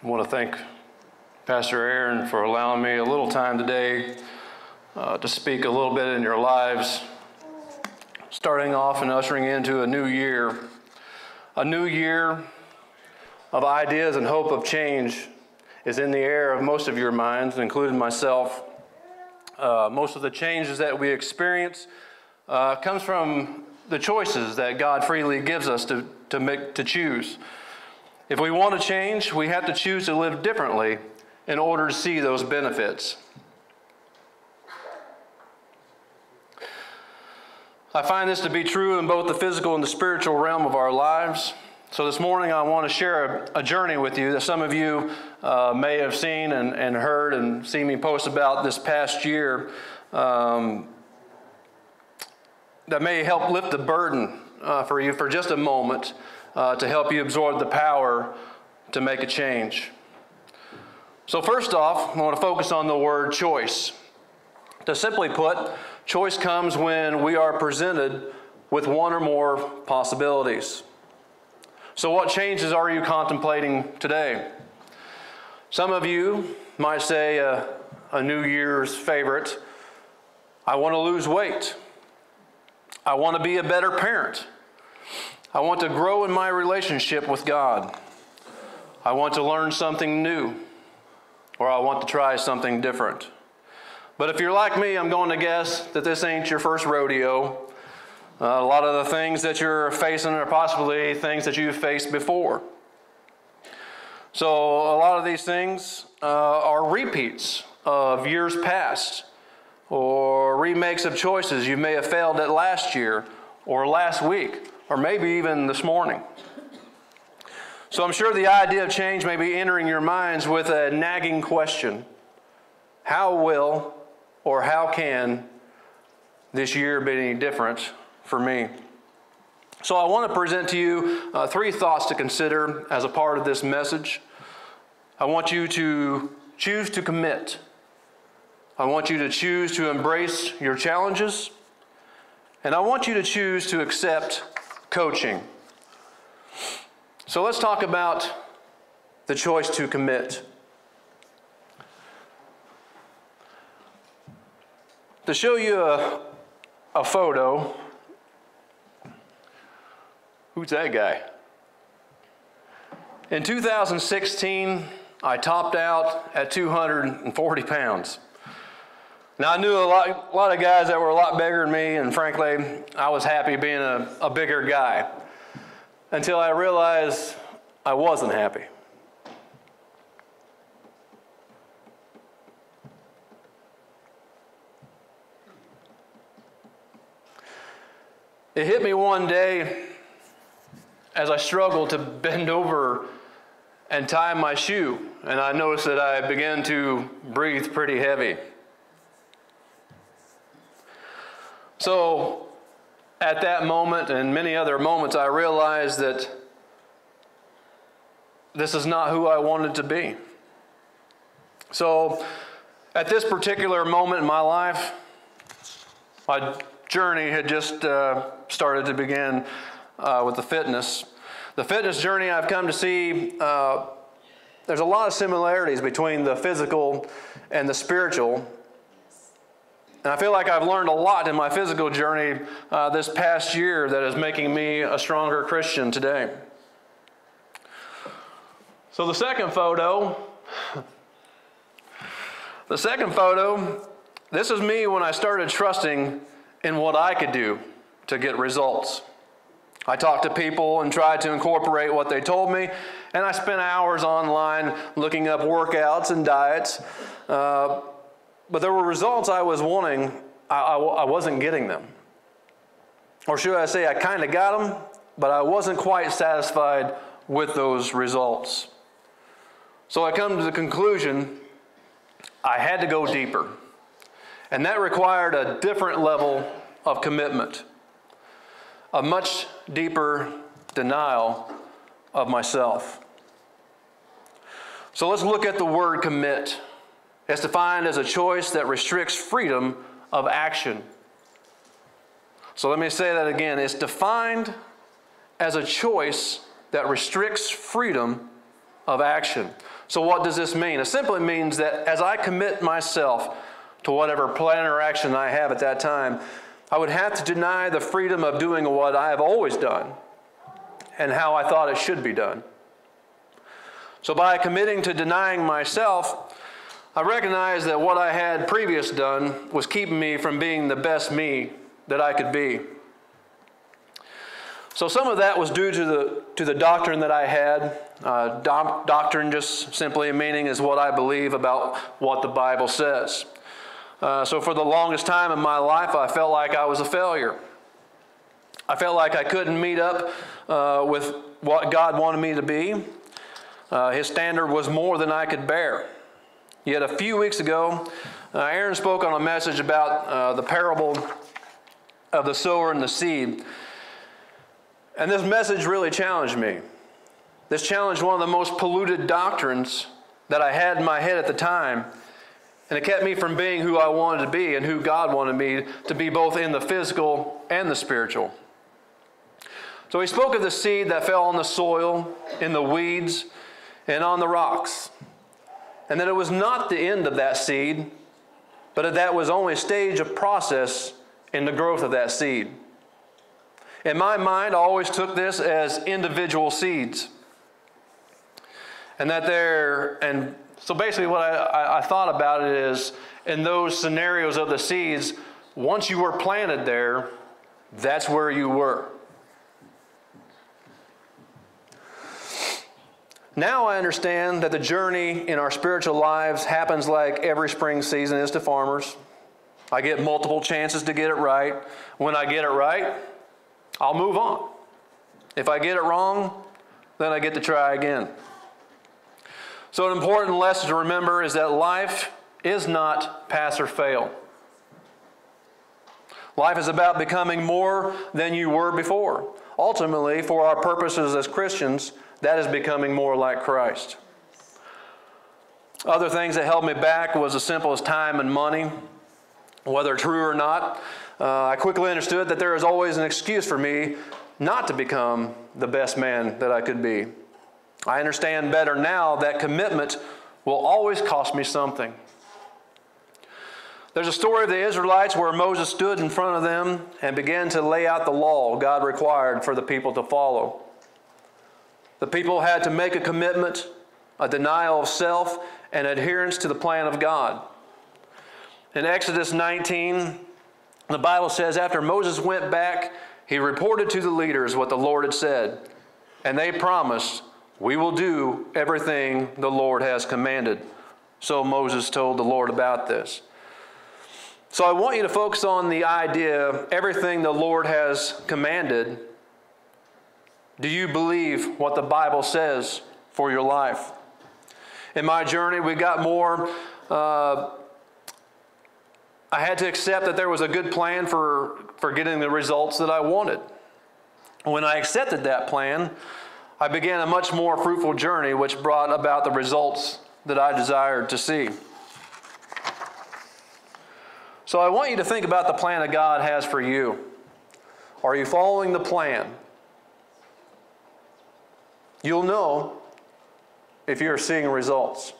I want to thank Pastor Aaron for allowing me a little time today to speak a little bit in your lives, starting off and ushering into a new year of ideas and hope of change is in the air of most of your minds, including myself. Most of the changes that we experience comes from the choices that God freely gives us to choose. If we want to change, we have to choose to live differently in order to see those benefits. I find this to be true in both the physical and the spiritual realm of our lives. So this morning I want to share a journey with you that some of you may have seen and heard and seen me post about this past year that may help lift the burden for you for just a moment to help you absorb the power to make a change. So first off, I want to focus on the word choice. To simply put, choice comes when we are presented with one or more possibilities. So what changes are you contemplating today? Some of you might say a New Year's favorite, I want to lose weight. I want to be a better parent. I want to grow in my relationship with God. I want to learn something new, or I want to try something different. But if you're like me, I'm going to guess that this ain't your first rodeo. A lot of the things that you're facing are possibly things that you've faced before. So a lot of these things are repeats of years past or remakes of choices you may have failed at last year or last week or maybe even this morning. So I'm sure the idea of change may be entering your minds with a nagging question. How will or how can this year be any different for me? So I want to present to you three thoughts to consider as a part of this message. I want you to choose to commit. I want you to choose to embrace your challenges. And I want you to choose to accept coaching. So let's talk about the choice to commit. To show you a photo. Who's that guy? In 2016, I topped out at 240 pounds. Now, I knew a lot of guys that were a lot bigger than me, and frankly, I was happy being a bigger guy until I realized I wasn't happy. It hit me one day as I struggled to bend over and tie my shoe, and I noticed that I began to breathe pretty heavy. So at that moment and many other moments, I realized that this is not who I wanted to be. So at this particular moment in my life, my journey had just started to begin with the fitness. The fitness journey I've come to see, there's a lot of similarities between the physical and the spiritual. And I feel like I've learned a lot in my physical journey this past year that is making me a stronger Christian today. So the second photo, this is me when I started trusting in what I could do to get results. I talked to people and tried to incorporate what they told me, and I spent hours online looking up workouts and diets, but there were results I was wanting, I wasn't getting them. Or should I say I kind of got them, but I wasn't quite satisfied with those results. So I come to the conclusion I had to go deeper, and that required a different level of commitment, a much deeper denial of myself. So let's look at the word commit. It's defined as a choice that restricts freedom of action. So let me say that again. It's defined as a choice that restricts freedom of action. So what does this mean? It simply means that as I commit myself to whatever plan or action I have at that time, I would have to deny the freedom of doing what I have always done and how I thought it should be done. So by committing to denying myself, I recognize that what I had previously done was keeping me from being the best me that I could be. So some of that was due to the doctrine that I had. Doctrine just simply meaning is what I believe about what the Bible says. So for the longest time in my life, I felt like I was a failure. I felt like I couldn't meet up with what God wanted me to be. His standard was more than I could bear. Yet a few weeks ago, Aaron spoke on a message about the parable of the sower and the seed. And this message really challenged me. This challenged one of the most polluted doctrines that I had in my head at the time. And it kept me from being who I wanted to be and who God wanted me to be, both in the physical and the spiritual. So he spoke of the seed that fell on the soil, in the weeds, and on the rocks. And that it was not the end of that seed, but that that was only a stage of process in the growth of that seed. In my mind, I always took this as individual seeds. And that so basically what I thought about it is, in those scenarios of the seeds, once you were planted there, that's where you were. Now I understand that the journey in our spiritual lives happens like every spring season is to farmers. I get multiple chances to get it right. When I get it right, I'll move on. If I get it wrong, then I get to try again. So an important lesson to remember is that life is not pass or fail. Life is about becoming more than you were before. Ultimately, for our purposes as Christians, that is becoming more like Christ. Other things that held me back was as simple as time and money. Whether true or not, I quickly understood that there is always an excuse for me not to become the best man that I could be. I understand better now that commitment will always cost me something. There's a story of the Israelites where Moses stood in front of them and began to lay out the law God required for the people to follow. The people had to make a commitment, a denial of self, and adherence to the plan of God. In Exodus 19, the Bible says, after Moses went back, he reported to the leaders what the Lord had said, and they promised, "We will do everything the Lord has commanded." So Moses told the Lord about this. So I want you to focus on the idea of everything the Lord has commanded. Do you believe what the Bible says for your life? In my journey, we got more... I had to accept that there was a good plan for getting the results that I wanted. When I accepted that plan, I began a much more fruitful journey, which brought about the results that I desired to see. So I want you to think about the plan that God has for you. Are you following the plan? You'll know if you're seeing results.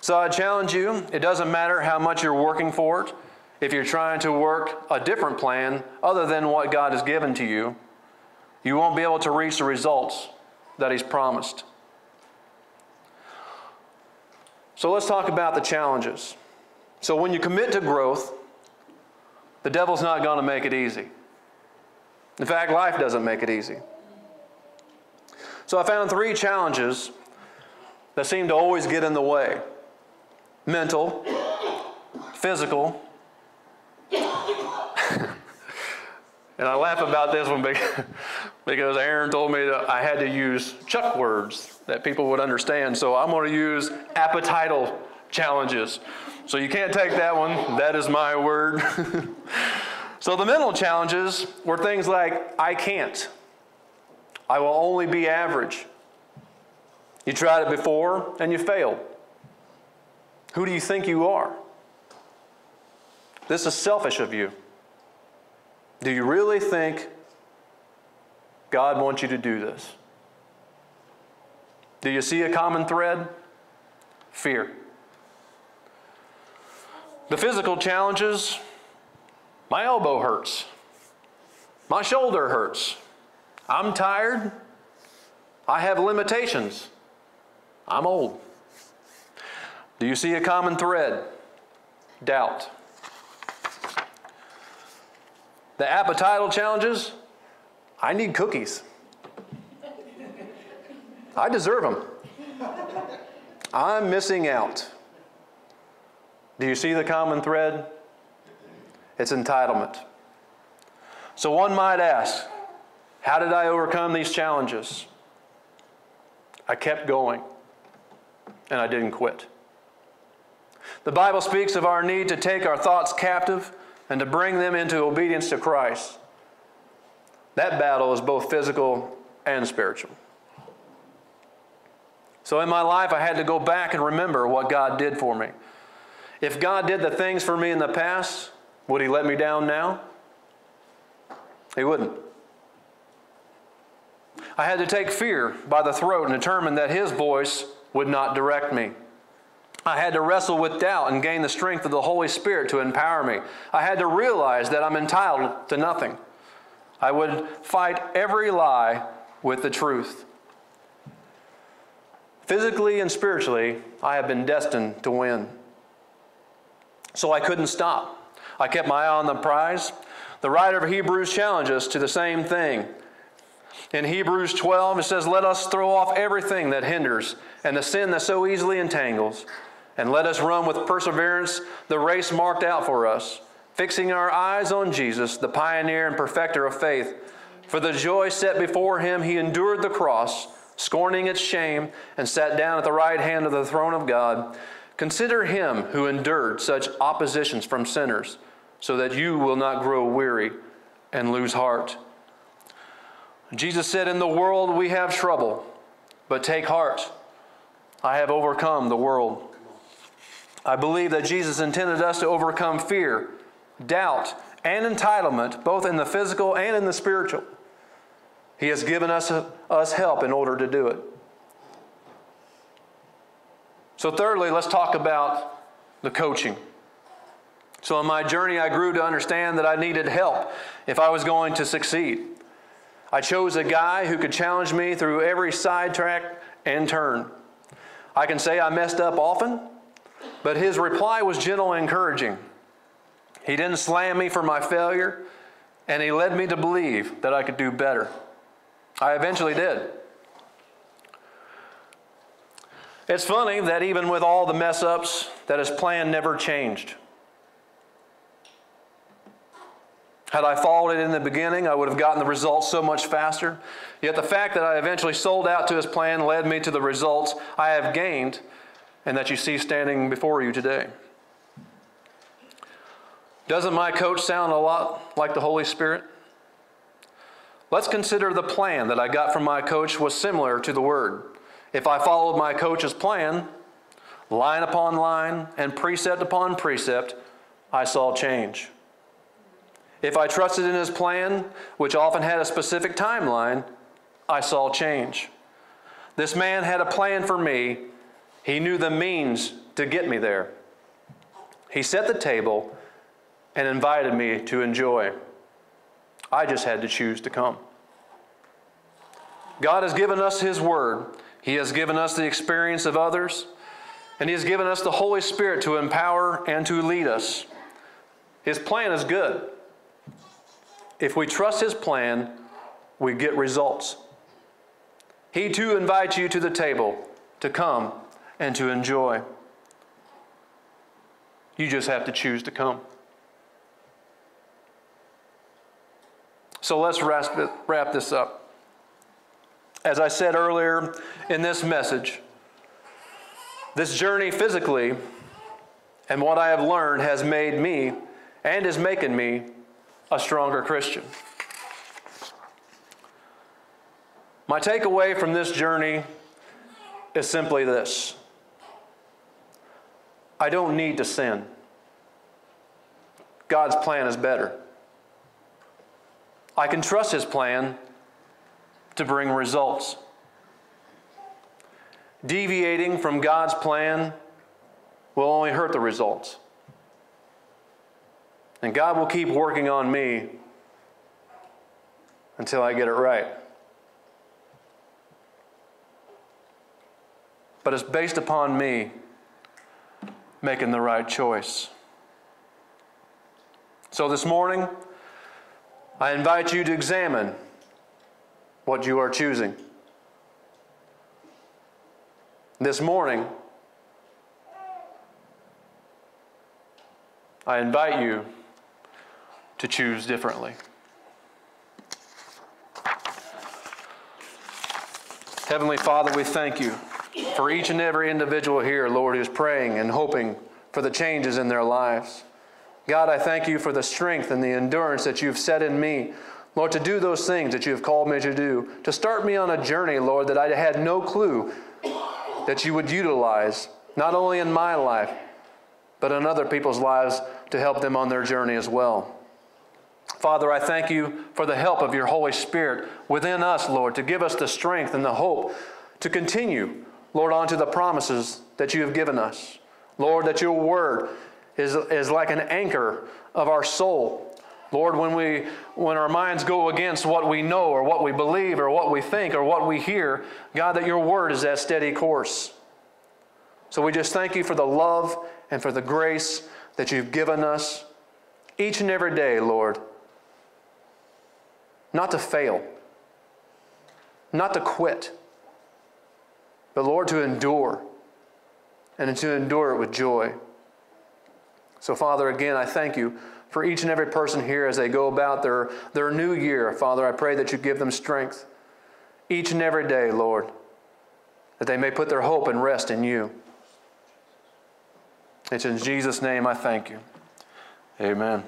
So I challenge you, it doesn't matter how much you're working for it, if you're trying to work a different plan other than what God has given to you, you won't be able to reach the results that He's promised. So let's talk about the challenges. So when you commit to growth, the devil's not going to make it easy. In fact, life doesn't make it easy. So I found three challenges that seem to always get in the way. Mental, physical, and I laugh about this one because Aaron told me that I had to use Chuck words that people would understand, so I'm going to use appetital challenges. So you can't take that one. That is my word. So the mental challenges were things like, I can't. I will only be average. You tried it before and you failed. Who do you think you are? This is selfish of you. Do you really think God wants you to do this? Do you see a common thread? Fear. The physical challenges, my elbow hurts, my shoulder hurts, I'm tired, I have limitations, I'm old. Do you see a common thread? Doubt. The appetital challenges, I need cookies. I deserve them. I'm missing out. Do you see the common thread? It's entitlement. So one might ask, how did I overcome these challenges? I kept going, and I didn't quit. The Bible speaks of our need to take our thoughts captive and to bring them into obedience to Christ. That battle is both physical and spiritual. So in my life, I had to go back and remember what God did for me. If God did the things for me in the past, would He let me down now? He wouldn't. I had to take fear by the throat and determine that His voice would not direct me. I had to wrestle with doubt and gain the strength of the Holy Spirit to empower me. I had to realize that I'm entitled to nothing. I would fight every lie with the truth. Physically and spiritually, I have been destined to win. So I couldn't stop. I kept my eye on the prize. The writer of Hebrews challenges us to the same thing. In Hebrews 12, it says, "Let us throw off everything that hinders and the sin that so easily entangles, and let us run with perseverance the race marked out for us, fixing our eyes on Jesus, the pioneer and perfecter of faith. For the joy set before Him, He endured the cross, scorning its shame, and sat down at the right hand of the throne of God. Consider Him who endured such oppositions from sinners, so that you will not grow weary and lose heart." Jesus said, "In the world we have trouble, but take heart. I have overcome the world." I believe that Jesus intended us to overcome fear, doubt, and entitlement, both in the physical and in the spiritual. He has given us help in order to do it. So thirdly, let's talk about the coaching. So in my journey, I grew to understand that I needed help if I was going to succeed. I chose a guy who could challenge me through every sidetrack and turn. I can say I messed up often, but his reply was gentle and encouraging. He didn't slam me for my failure, and he led me to believe that I could do better. I eventually did. It's funny that even with all the mess-ups, that his plan never changed. Had I followed it in the beginning, I would have gotten the results so much faster. Yet the fact that I eventually sold out to his plan led me to the results I have gained and that you see standing before you today. Doesn't my coach sound a lot like the Holy Spirit? Let's consider the plan that I got from my coach was similar to the Word. If I followed my coach's plan, line upon line and precept upon precept, I saw change. If I trusted in his plan, which often had a specific timeline, I saw change. This man had a plan for me. He knew the means to get me there. He set the table and invited me to enjoy. I just had to choose to come. God has given us His Word. He has given us the experience of others, and He has given us the Holy Spirit to empower and to lead us. His plan is good. If we trust His plan, we get results. He too invites you to the table to come and to enjoy. You just have to choose to come. So let's wrap this up. As I said earlier in this message, this journey physically and what I have learned has made me and is making me a stronger Christian. My takeaway from this journey is simply this: I don't need to sin. God's plan is better. I can trust His plan to bring results. deviating from God's plan will only hurt the results. And God will keep working on me until I get it right. But it's based upon me making the right choice. So this morning, I invite you to examine what you are choosing. This morning, I invite you to choose differently. Heavenly Father, we thank you for each and every individual here, Lord, who's praying and hoping for the changes in their lives. God, I thank you for the strength and the endurance that you've set in me, Lord, to do those things that you have called me to do, to start me on a journey, Lord, that I had no clue that you would utilize, not only in my life, but in other people's lives to help them on their journey as well. Father, I thank you for the help of your Holy Spirit within us, Lord, to give us the strength and the hope to continue, Lord, onto the promises that you have given us. Lord, that your word is like an anchor of our soul. Lord, when our minds go against what we know or what we believe or what we think or what we hear, God, that your word is that steady course. So we just thank you for the love and for the grace that you've given us each and every day, Lord, not to fail, not to quit, but, Lord, to endure, and to endure it with joy. So, Father, again, I thank you for each and every person here as they go about their new year. Father, I pray that you give them strength each and every day, Lord, that they may put their hope and rest in you. It's in Jesus' name I thank you. Amen.